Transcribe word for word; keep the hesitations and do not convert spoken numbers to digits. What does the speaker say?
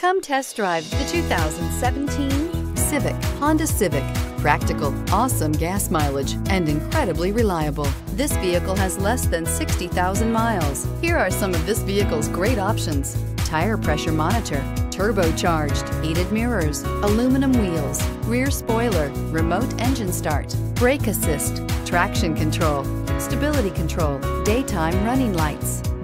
Come test drive the two thousand seventeen Civic, Honda Civic. Practical, awesome gas mileage, and incredibly reliable. This vehicle has less than sixty thousand miles. Here are some of this vehicle's great options: tire pressure monitor, turbocharged, heated mirrors, aluminum wheels, rear spoiler, remote engine start, brake assist, traction control, stability control, daytime running lights.